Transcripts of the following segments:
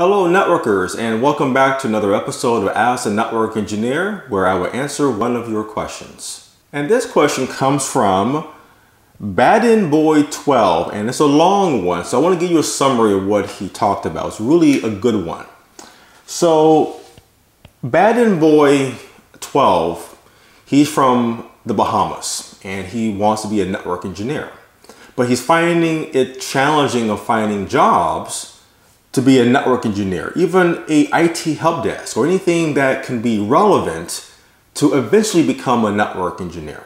Hello networkers, and welcome back to another episode of Ask a Network Engineer, where I will answer one of your questions. And this question comes from Badenboy12, and it's a long one, so I want to give you a summary of what he talked about. It's really a good one. So Badenboy12, he's from the Bahamas, and he wants to be a network engineer, but he's finding it challenging of finding jobs to be a network engineer, even a IT help desk or anything that can be relevant to eventually become a network engineer.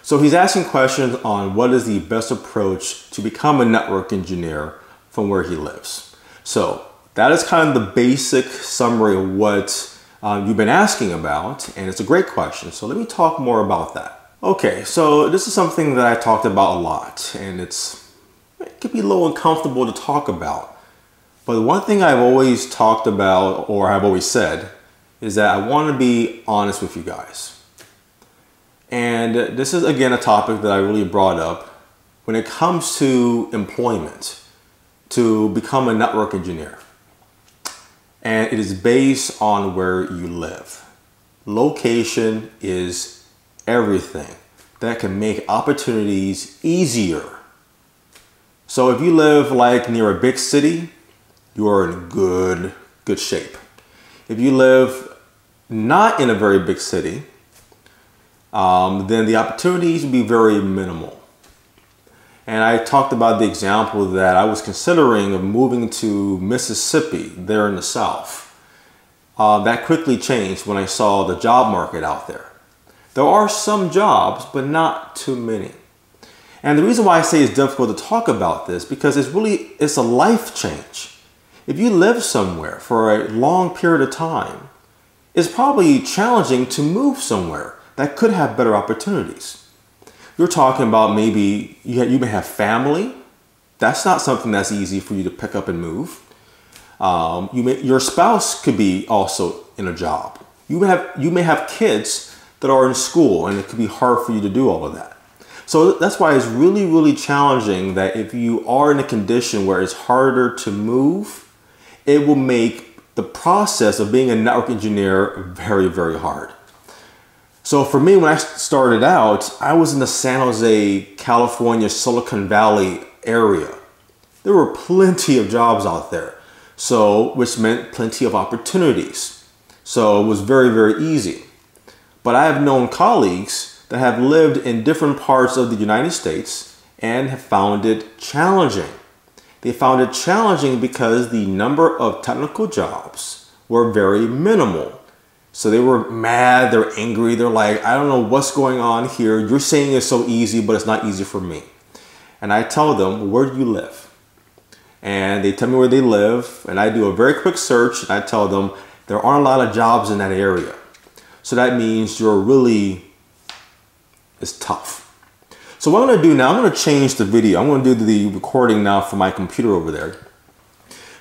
So he's asking questions on what is the best approach to become a network engineer from where he lives. So that is kind of the basic summary of what you've been asking about, and it's a great question. So let me talk more about that. Okay, so this is something that I talked about a lot, and it could be a little uncomfortable to talk about. But one thing I've always talked about, or I've always said, is that I want to be honest with you guys. And this is, again, a topic that I really brought up when it comes to employment, to become a network engineer. And it is based on where you live. Location is everything. That can make opportunities easier. So if you live like near a big city, you are in good shape. If you live not in a very big city, then the opportunities would be very minimal. And I talked about the example that I was considering of moving to Mississippi, there in the South. That quickly changed when I saw the job market out there. There are some jobs, but not too many. And the reason why I say it's difficult to talk about this, because it's a life change. If you live somewhere for a long period of time, it's probably challenging to move somewhere that could have better opportunities. You're talking about maybe you may have family. That's not something that's easy for you to pick up and move. Your spouse could be also in a job. You may have kids that are in school, and it could be hard for you to do all of that. So that's why it's really, really challenging that if you are in a condition where it's harder to move, it will make the process of being a network engineer very, very hard. So for me, when I started out, I was in the San Jose, California, Silicon Valley area. There were plenty of jobs out there, so which meant plenty of opportunities. So it was very, very easy. But I have known colleagues that have lived in different parts of the United States and have found it challenging. They found it challenging because the number of technical jobs were very minimal. So they were mad, they're angry, they're like, I don't know what's going on here. You're saying it's so easy, but it's not easy for me. And I tell them, where do you live? And they tell me where they live, and I do a very quick search, and I tell them, there aren't a lot of jobs in that area. So that means it's tough. So what I'm going to do now, I'm going to change the video. I'm going to do the recording now from my computer over there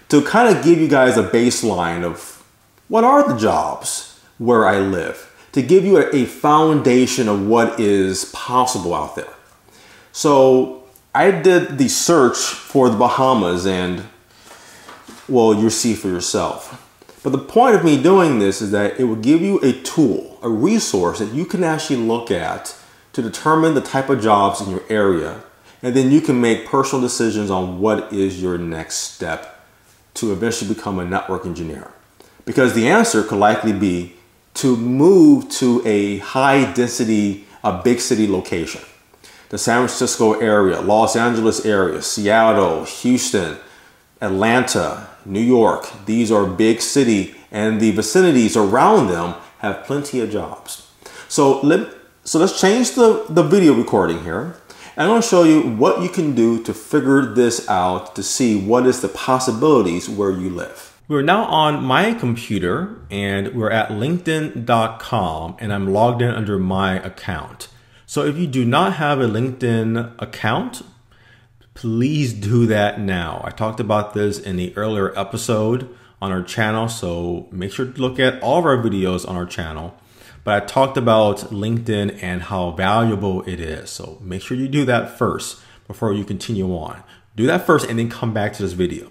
to kind of give you guys a baseline of what are the jobs where I live, to give you a foundation of what is possible out there. So I did the search for the Bahamas, and well, you'll see for yourself. But the point of me doing this is that it will give you a tool, a resource that you can actually look at to determine the type of jobs in your area, and then you can make personal decisions on what is your next step to eventually become a network engineer. Because the answer could likely be to move to a high density, a big city location. The San Francisco area, Los Angeles area, Seattle, Houston, Atlanta, New York, these are big city, and the vicinities around them have plenty of jobs. So let's change the video recording here. I'm going to show you what you can do to figure this out to see what is the possibilities where you live. We're now on my computer, and we're at linkedin.com, and I'm logged in under my account. So if you do not have a LinkedIn account, please do that now. I talked about this in the earlier episode on our channel, so make sure to look at all of our videos on our channel. But I talked about LinkedIn and how valuable it is. So make sure you do that first before you continue on. Do that first and then come back to this video.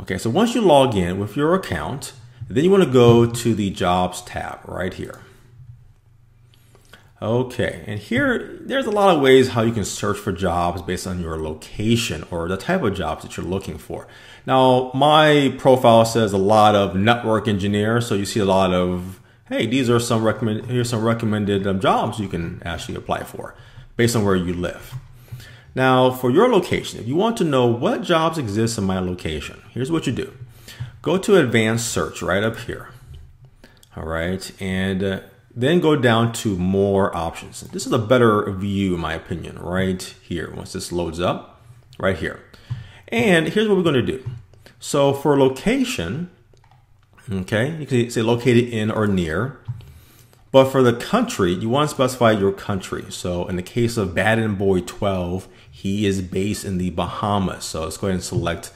Okay, so once you log in with your account, then you want to go to the Jobs tab right here. Okay, and here, there's a lot of ways how you can search for jobs based on your location or the type of jobs that you're looking for. Now, my profile says a lot of network engineers, so you see a lot of, hey, these are some recommended jobs you can actually apply for based on where you live. Now, for your location, if you want to know what jobs exist in my location, here's what you do. Go to advanced search right up here, all right, and then go down to more options. This is a better view, in my opinion, right here, once this loads up, right here. And here's what we're gonna do. So for location, okay, you can say located in or near, but for the country, you wanna specify your country. So in the case of Badenboy12, he is based in the Bahamas. So let's go ahead and select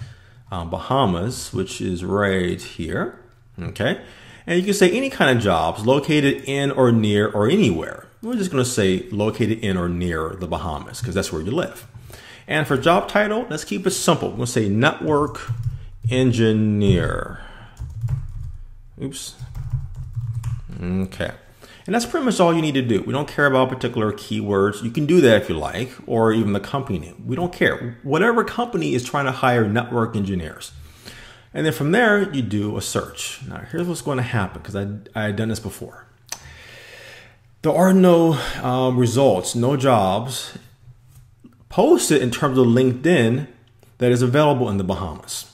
Bahamas, which is right here, okay? And you can say any kind of jobs located in or near or anywhere. We're just gonna say located in or near the Bahamas because that's where you live. And for job title, let's keep it simple. We'll say network engineer. Oops. Okay. And that's pretty much all you need to do. We don't care about particular keywords. You can do that if you like, or even the company name. We don't care. Whatever company is trying to hire network engineers. And then from there, you do a search. Now, here's what's going to happen, because I had done this before. There are no results, no jobs posted in terms of LinkedIn that is available in the Bahamas,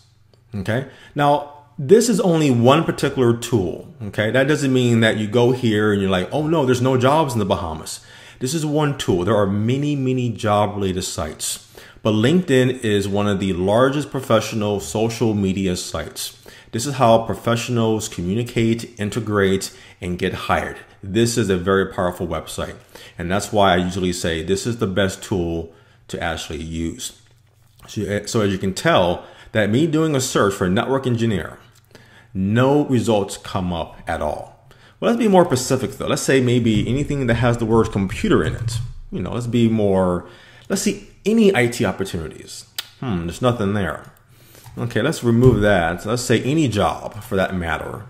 okay? Now, this is only one particular tool, okay? That doesn't mean that you go here and you're like, oh no, there's no jobs in the Bahamas. This is one tool. There are many, many job-related sites. But LinkedIn is one of the largest professional social media sites. This is how professionals communicate, integrate, and get hired. This is a very powerful website. And that's why I usually say this is the best tool to actually use. So as you can tell, that me doing a search for a network engineer, no results come up at all. Well, let's be more specific though. Let's say maybe anything that has the word computer in it. You know, let's be more, let's see. Any IT opportunities? There's nothing there. Okay, let's remove that. Let's say any job for that matter.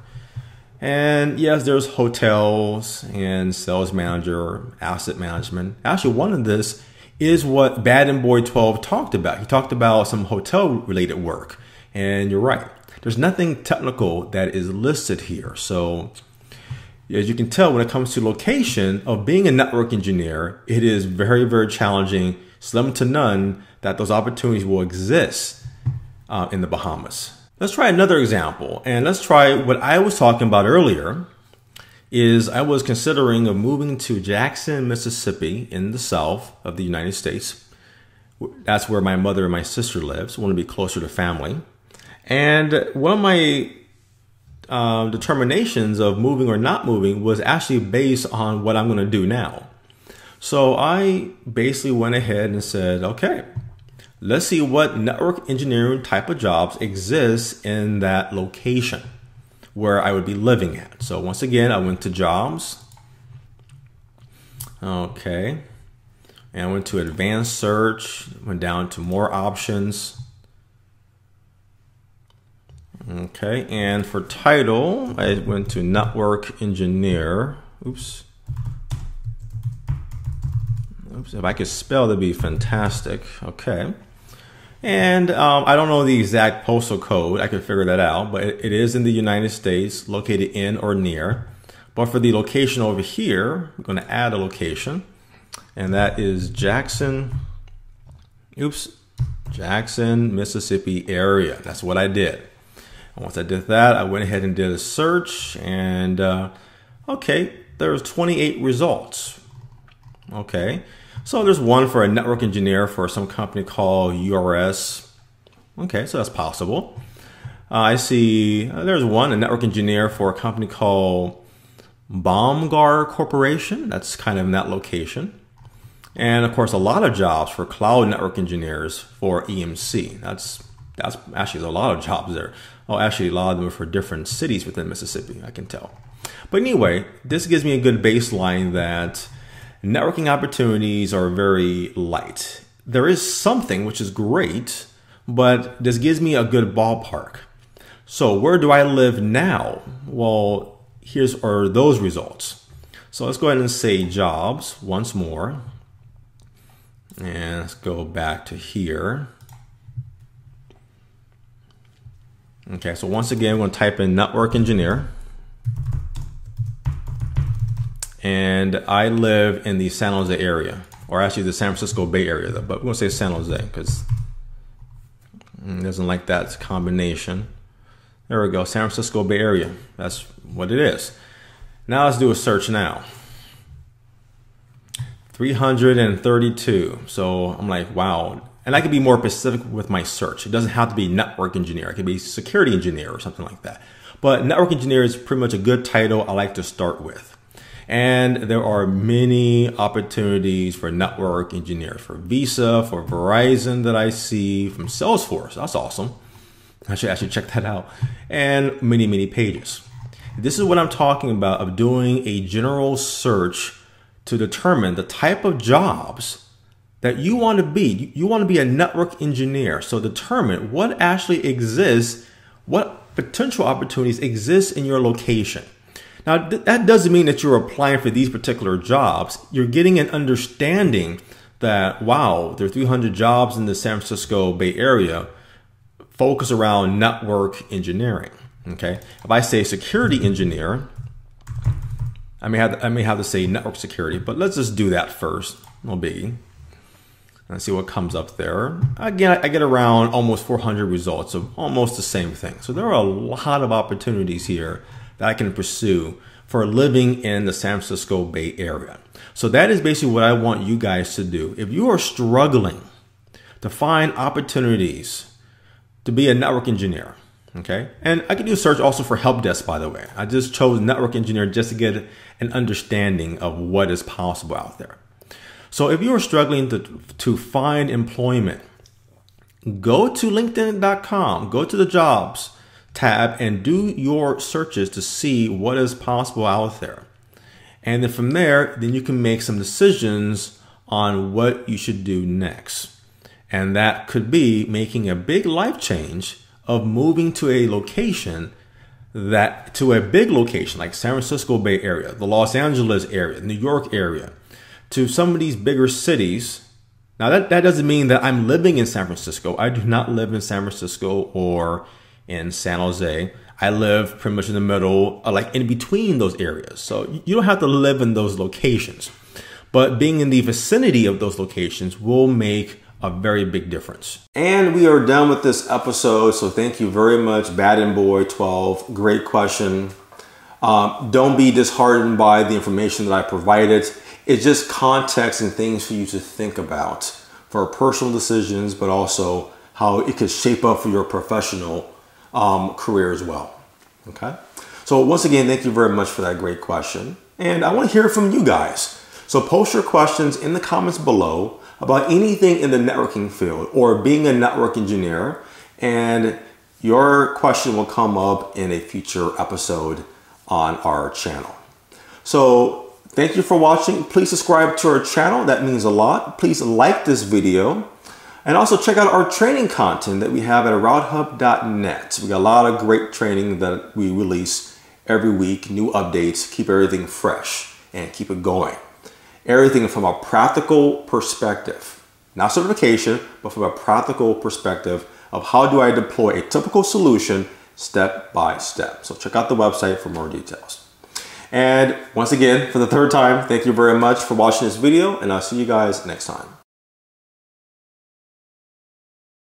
And yes, there's hotels and sales manager, asset management. Actually, one of this is what Badenboy12 talked about. He talked about some hotel-related work. And you're right. There's nothing technical that is listed here. So as you can tell, when it comes to location of being a network engineer, it is very, very challenging. Slim to none that those opportunities will exist in the Bahamas. Let's try another example, and let's try what I was talking about earlier. Is I was considering of moving to Jackson, Mississippi in the south of the United States. That's where my mother and my sister lives. I want to be closer to family. And one of my determinations of moving or not moving was actually based on what I'm going to do now. So I basically went ahead and said, okay, let's see what network engineering type of jobs exists in that location where I would be living at. So once again, I went to jobs. Okay. And I went to advanced search, went down to more options. Okay. And for title, I went to network engineer. Oops. If I could spell, that'd be fantastic. Okay. And I don't know the exact postal code. I could figure that out, but it is in the United States, located in or near. But for the location over here, I'm going to add a location, and that is Jackson. Oops, Jackson, Mississippi area. That's what I did. And once I did that, I went ahead and did a search, and okay, there's 28 results. Okay. So there's one for a network engineer for some company called URS. Okay, so that's possible. I see there's one, a network engineer for a company called Baumgar Corporation. That's kind of in that location. And of course, a lot of jobs for cloud network engineers for EMC. That's actually a lot of jobs there. Oh, actually, a lot of them are for different cities within Mississippi, I can tell. But anyway, this gives me a good baseline that networking opportunities are very light. There is something which is great, but this gives me a good ballpark. So where do I live now? Well, here's are those results. So let's go ahead and say jobs once more. And let's go back to here. Okay, so once again, we're gonna type in network engineer. And I live in the San Jose area, or actually the San Francisco Bay Area, though, but we're gonna say San Jose because it doesn't like that combination. There we go, San Francisco Bay Area. That's what it is. Now let's do a search now. 332. So I'm like, wow. And I could be more specific with my search. It doesn't have to be network engineer. It could be security engineer or something like that. But network engineer is pretty much a good title I like to start with. And there are many opportunities for network engineer, for Visa, for Verizon that I see, from Salesforce. That's awesome. I should actually check that out. And many, many pages. This is what I'm talking about of doing a general search to determine the type of jobs that you want to be. You want to be a network engineer. So determine what actually exists, what potential opportunities exist in your location. Now, that doesn't mean that you're applying for these particular jobs. You're getting an understanding that, wow, there are 300 jobs in the San Francisco Bay Area focused around network engineering. Okay, if I say security engineer, I may have to say network security, but let's just do that first. No biggie. Let's see what comes up there. Again, I get around almost 400 results of almost the same thing. So there are a lot of opportunities here that I can pursue for living in the San Francisco Bay Area. So that is basically what I want you guys to do. If you are struggling to find opportunities to be a network engineer, okay, and I can do search also for help desk, by the way. I just chose network engineer just to get an understanding of what is possible out there. So if you are struggling to find employment, go to linkedin.com, go to the jobs tab and do your searches to see what is possible out there. And then from there, then you can make some decisions on what you should do next. And that could be making a big life change of moving to a location that, to a big location like San Francisco Bay Area, the Los Angeles area, New York area, to some of these bigger cities. Now that doesn't mean that I'm living in San Francisco. I do not live in San Francisco or in San Jose. I live pretty much in the middle, like in between those areas. So you don't have to live in those locations, but being in the vicinity of those locations will make a very big difference. And we are done with this episode. So thank you very much, Badenboy12. Great question. Don't be disheartened by the information that I provided. It's just context and things for you to think about for personal decisions, but also how it could shape up for your professional career as well. Okay. So once again, thank you very much for that great question. And I want to hear from you guys. So post your questions in the comments below about anything in the networking field or being a network engineer, and your question will come up in a future episode on our channel. So thank you for watching. Please subscribe to our channel. That means a lot. Please like this video and also check out our training content that we have at routehub.net. We got a lot of great training that we release every week, new updates, keep everything fresh and keep it going. Everything from a practical perspective, not certification, but from a practical perspective of how do I deploy a typical solution step by step. So check out the website for more details. And once again, for the third time, thank you very much for watching this video, and I'll see you guys next time.